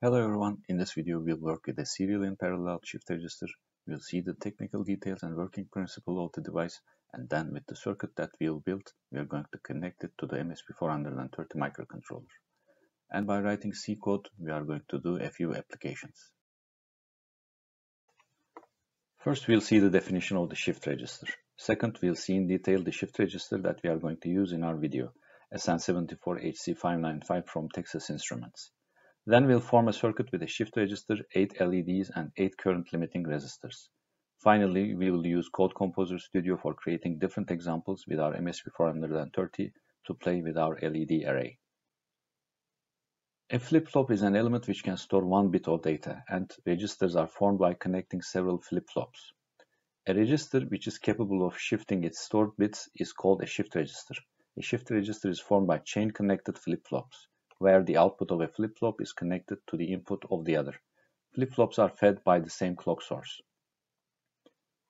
Hello everyone, in this video we'll work with a serial and parallel shift register. We'll see the technical details and working principle of the device, and then with the circuit that we'll build, we're going to connect it to the MSP430 microcontroller. And by writing C code, we are going to do a few applications. First, we'll see the definition of the shift register. Second, we'll see in detail the shift register that we are going to use in our video, SN74HC595 from Texas Instruments. Then we'll form a circuit with a shift register, 8 LEDs and 8 current limiting resistors. Finally, we will use Code Composer Studio for creating different examples with our MSP430 to play with our LED array. A flip-flop is an element which can store one bit of data, and registers are formed by connecting several flip-flops. A register which is capable of shifting its stored bits is called a shift register. A shift register is formed by chain-connected flip-flops, where the output of a flip-flop is connected to the input of the other. Flip-flops are fed by the same clock source.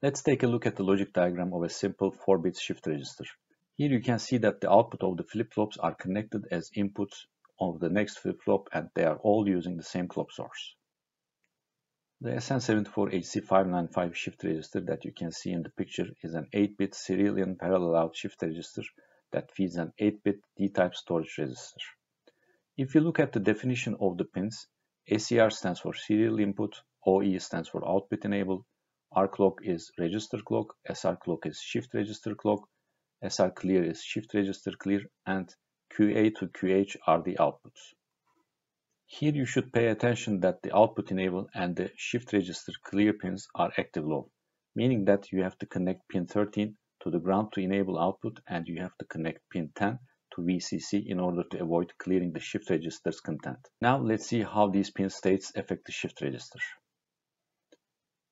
Let's take a look at the logic diagram of a simple 4-bit shift register. Here you can see that the output of the flip-flops are connected as inputs of the next flip-flop, and they are all using the same clock source. The SN74HC595 shift register that you can see in the picture is an 8-bit serial and parallel out shift register that feeds an 8-bit D-type storage register. If you look at the definition of the pins, SER stands for serial input, OE stands for output enable, R clock is register clock, SR clock is shift register clock, SR clear is shift register clear, and QA to QH are the outputs. Here you should pay attention that the output enable and the shift register clear pins are active low, meaning that you have to connect pin 13 to the ground to enable output, and you have to connect pin 10 VCC in order to avoid clearing the shift register's content. Now let's see how these pin states affect the shift register.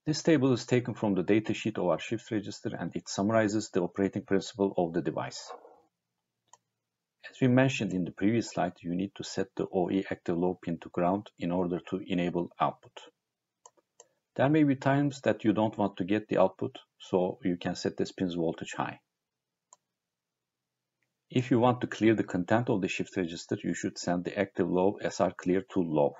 This table is taken from the datasheet of our shift register, and it summarizes the operating principle of the device. As we mentioned in the previous slide, you need to set the OE active low pin to ground in order to enable output. There may be times that you don't want to get the output, so you can set this pin's voltage high. If you want to clear the content of the shift register, you should send the active low SR clear to low.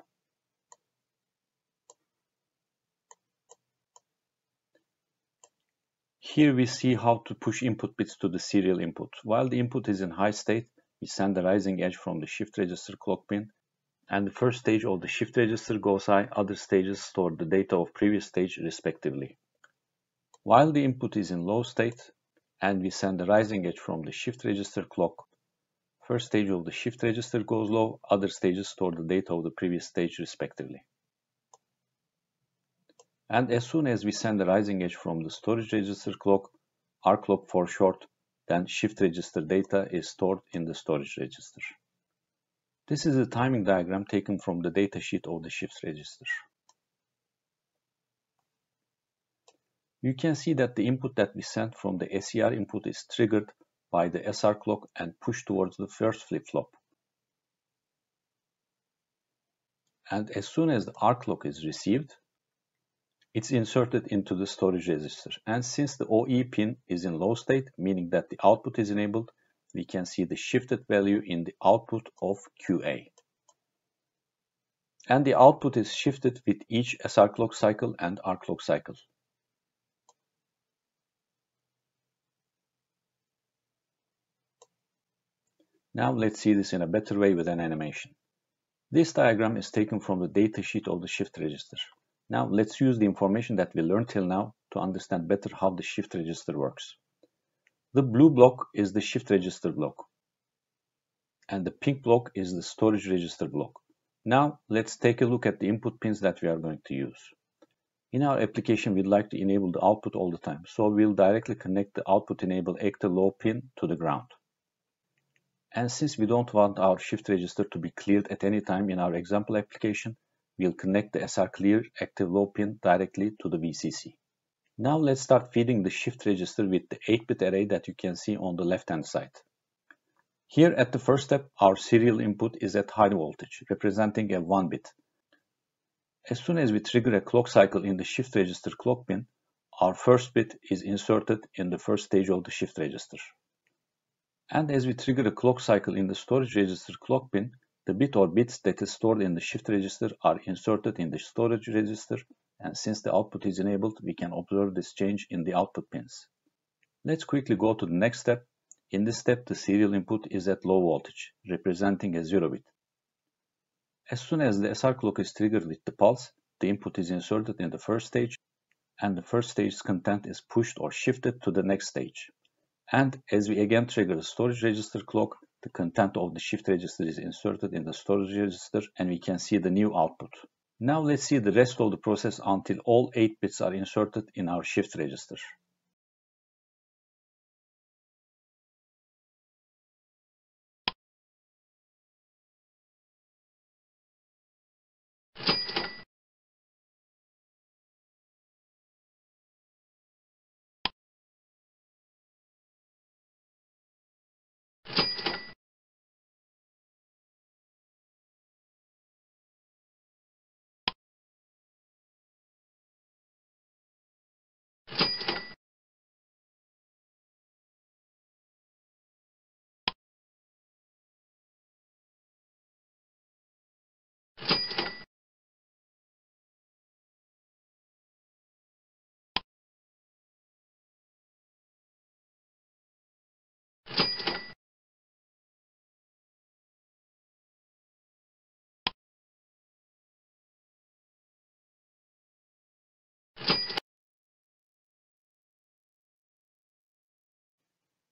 Here we see how to push input bits to the serial input. While the input is in high state, we send the rising edge from the shift register clock pin, and the first stage of the shift register goes high, other stages store the data of previous stage respectively. While the input is in low state, and we send the rising edge from the shift register clock, first stage of the shift register goes low, other stages store the data of the previous stage respectively. And as soon as we send the rising edge from the storage register clock, R clock for short, then shift register data is stored in the storage register. This is a timing diagram taken from the datasheet of the shift register. You can see that the input that we sent from the SER input is triggered by the SR clock and pushed towards the first flip-flop. And as soon as the R clock is received, it's inserted into the storage register. And since the OE pin is in low state, meaning that the output is enabled, we can see the shifted value in the output of QA. And the output is shifted with each SR clock cycle and R clock cycle. Now let's see this in a better way with an animation. This diagram is taken from the datasheet of the shift register. Now let's use the information that we learned till now to understand better how the shift register works. The blue block is the shift register block, and the pink block is the storage register block. Now let's take a look at the input pins that we are going to use. In our application, we'd like to enable the output all the time, so we'll directly connect the output enable active low pin to the ground. And since we don't want our shift register to be cleared at any time in our example application, we'll connect the SR clear active low pin directly to the VCC. Now let's start feeding the shift register with the 8-bit array that you can see on the left-hand side. Here at the first step, our serial input is at high voltage, representing a 1-bit. As soon as we trigger a clock cycle in the shift register clock pin, our first bit is inserted in the first stage of the shift register. And as we trigger a clock cycle in the storage register clock pin, The bit or bits that is stored in the shift register are inserted in the storage register, and since the output is enabled, we can observe this change in the output pins. Let's quickly go to the next step. In this step, the serial input is at low voltage, representing a 0 bit. As soon as the SR clock is triggered with the pulse, the input is inserted in the first stage, and the first stage's content is pushed or shifted to the next stage. And as we again trigger the storage register clock, the content of the shift register is inserted in the storage register, and we can see the new output. Now let's see the rest of the process until all 8 bits are inserted in our shift register.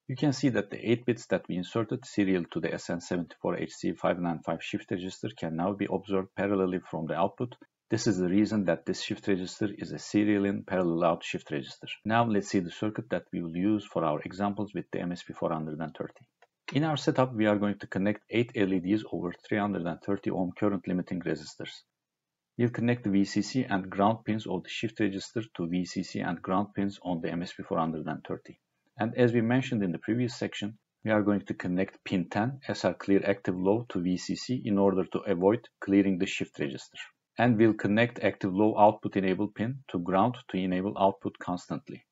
You can see that the 8 bits that we inserted serial to the SN74HC595 shift register can now be observed parallelly from the output. This is the reason that this shift register is a serial in parallel out shift register. Now let's see the circuit that we will use for our examples with the MSP430. In our setup, we are going to connect 8 LEDs over 330 ohm current limiting resistors. We'll connect the VCC and ground pins of the shift register to VCC and ground pins on the MSP430. And as we mentioned in the previous section, we are going to connect pin 10 SR clear active low to VCC in order to avoid clearing the shift register. And we'll connect active low output enable pin to ground to enable output constantly.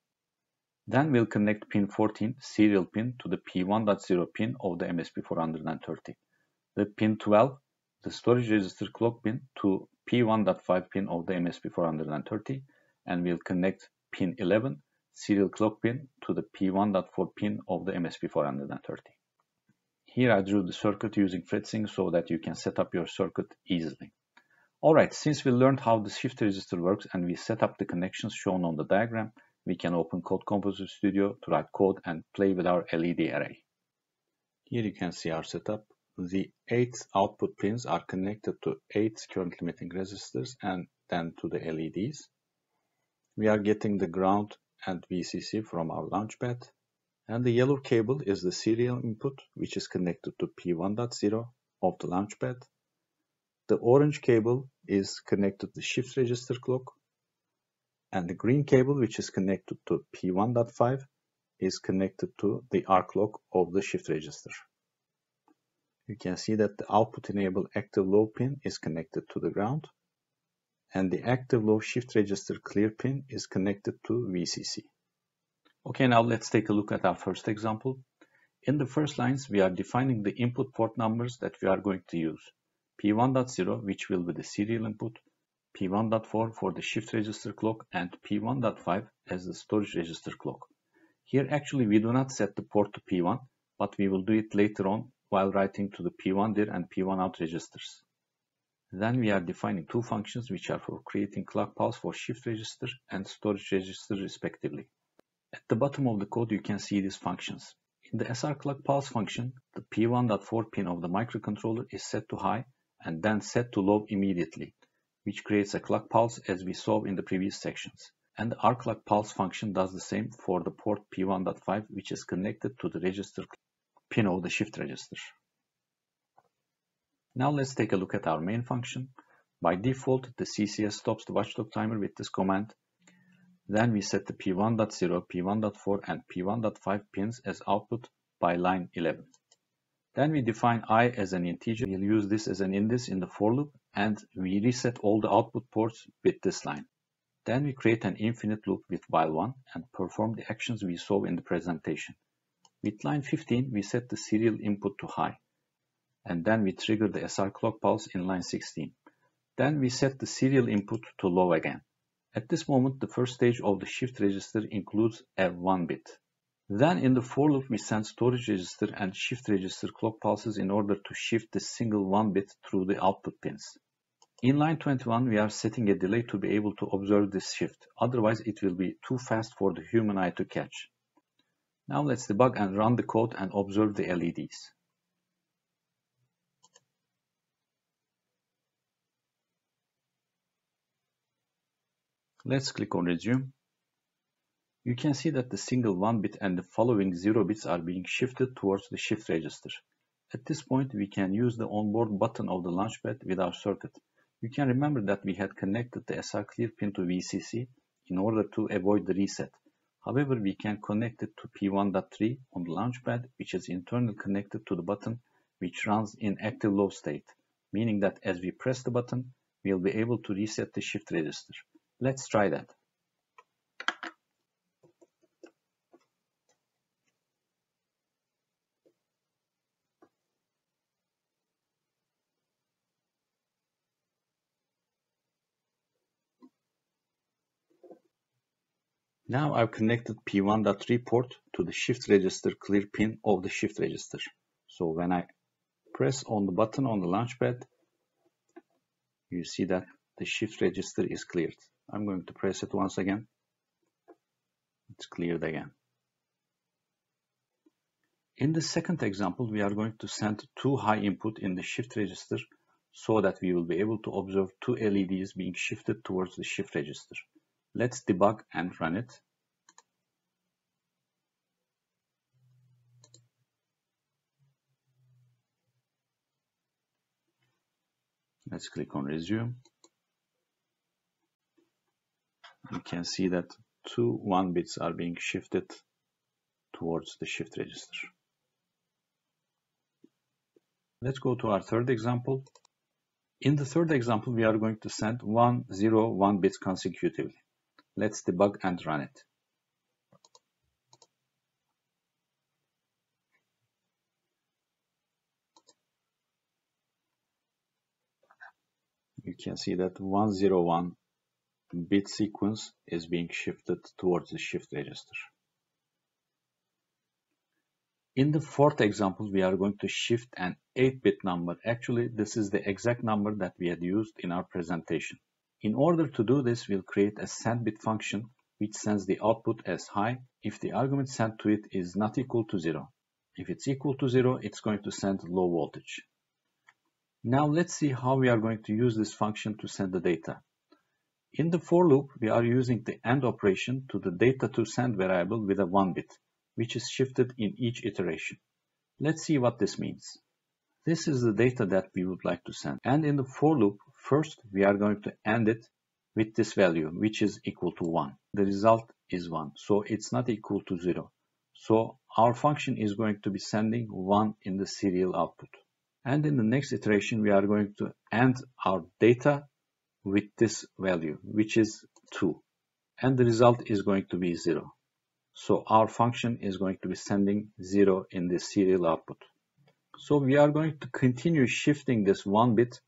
Then we'll connect pin 14 serial pin to the P1.0 pin of the MSP430. The pin 12, the storage register clock pin, to P1.5 pin of the MSP430, and we'll connect pin 11 serial clock pin to the P1.4 pin of the MSP430. Here I drew the circuit using FretSync so that you can set up your circuit easily. Alright, since we learned how the shift register works and we set up the connections shown on the diagram, we can open Code Composer Studio to write code and play with our LED array. Here you can see our setup. The 8 output pins are connected to 8 current limiting resistors and then to the LEDs. We are getting the ground and VCC from our launchpad, and the yellow cable is the serial input, which is connected to P1.0 of the launchpad. The orange cable is connected to shift register clock, and the green cable, which is connected to P1.5, is connected to the R clock of the shift register. You can see that the output enable active low pin is connected to the ground, and the active low shift register clear pin is connected to VCC. Okay, now let's take a look at our first example. In the first lines, we are defining the input port numbers that we are going to use. P1.0, which will be the serial input, P1.4 for the shift register clock, and P1.5 as the storage register clock. Here actually we do not set the port to P1, but we will do it later on while writing to the P1 dir and P1 out registers. Then we are defining two functions which are for creating clock pulse for shift register and storage register respectively. At the bottom of the code you can see these functions. In the SR clock pulse function, the P1.4 pin of the microcontroller is set to high and then set to low immediately, which creates a clock pulse as we saw in the previous sections. And the R clock pulse function does the same for the port P1.5, which is connected to the register pin of the shift register. Now let's take a look at our main function. By default, the CCS stops the watchdog timer with this command. Then we set the P1.0, P1.4, and P1.5 pins as output by line 11. Then we define I as an integer. We'll use this as an index in the for loop, and we reset all the output ports with this line. Then we create an infinite loop with while 1 and perform the actions we saw in the presentation. With line 15, we set the serial input to high. and then we trigger the SR clock pulse in line 16. Then we set the serial input to low again. At this moment, the first stage of the shift register includes a 1 bit. Then in the for loop, we send storage register and shift register clock pulses in order to shift the single 1 bit through the output pins. In line 21, we are setting a delay to be able to observe this shift. Otherwise, it will be too fast for the human eye to catch. Now let's debug and run the code and observe the LEDs. Let's click on Resume. You can see that the single 1 bit and the following 0 bits are being shifted towards the shift register. At this point, we can use the onboard button of the launchpad with our circuit. You can remember that we had connected the SR clear pin to VCC in order to avoid the reset. However, we can connect it to P1.3 on the launchpad, which is internally connected to the button, which runs in active low state, meaning that as we press the button, we'll be able to reset the shift register. Let's try that. Now I've connected P1.3 port to the shift register clear pin of the shift register. So when I press on the button on the launchpad, you see that the shift register is cleared. I'm going to press it once again. It's cleared again. In the second example, we are going to send 2 high input in the shift register so that we will be able to observe 2 LEDs being shifted towards the shift register. Let's debug and run it. Let's click on Resume. You can see that 2 1 bits are being shifted towards the shift register. Let's go to our third example. In the third example, we are going to send 1 0 1 bits consecutively. Let's debug and run it. You can see that 1 0 1 bit sequence is being shifted towards the shift register. In the fourth example, we are going to shift an 8-bit number. Actually, this is the exact number that we had used in our presentation. In order to do this, we'll create a send-bit function which sends the output as high if the argument sent to it is not equal to 0. If it's equal to 0, it's going to send low voltage. Now let's see how we are going to use this function to send the data. In the for loop, we are using the AND operation to the data to send variable with a 1 bit, which is shifted in each iteration. Let's see what this means. This is the data that we would like to send. And in the for loop, first we are going to AND it with this value, which is equal to 1. The result is 1, so it's not equal to 0. So our function is going to be sending 1 in the serial output. And in the next iteration, we are going to AND our data with this value, which is 2, and the result is going to be 0. So our function is going to be sending 0 in the serial output. So we are going to continue shifting this 1 bit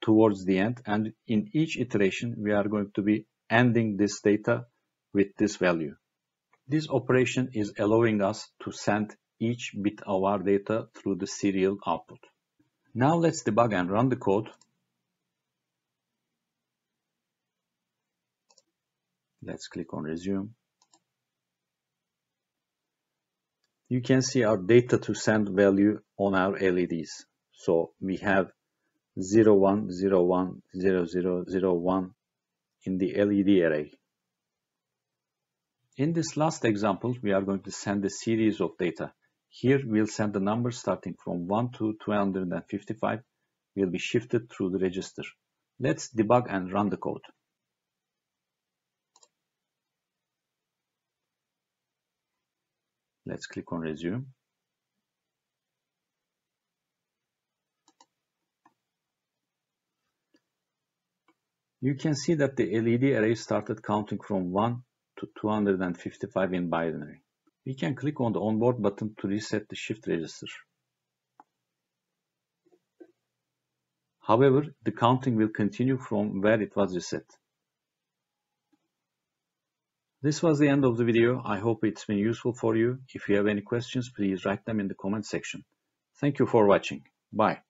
towards the end, and in each iteration we are going to be ending this data with this value. This operation is allowing us to send each bit of our data through the serial output. Now let's debug and run the code. Let's click on Resume. You can see our data to send value on our LEDs. So we have 0 1 0 1 0 0 0 1 in the LED array. In this last example, we are going to send a series of data. Here we'll send the numbers starting from 1 to 255 will be shifted through the register. Let's debug and run the code. Let's click on Resume. You can see that the LED array started counting from 1 to 255 in binary. We can click on the onboard button to reset the shift register. However, the counting will continue from where it was reset. This was the end of the video. I hope it's been useful for you. If you have any questions, please write them in the comment section. Thank you for watching. Bye.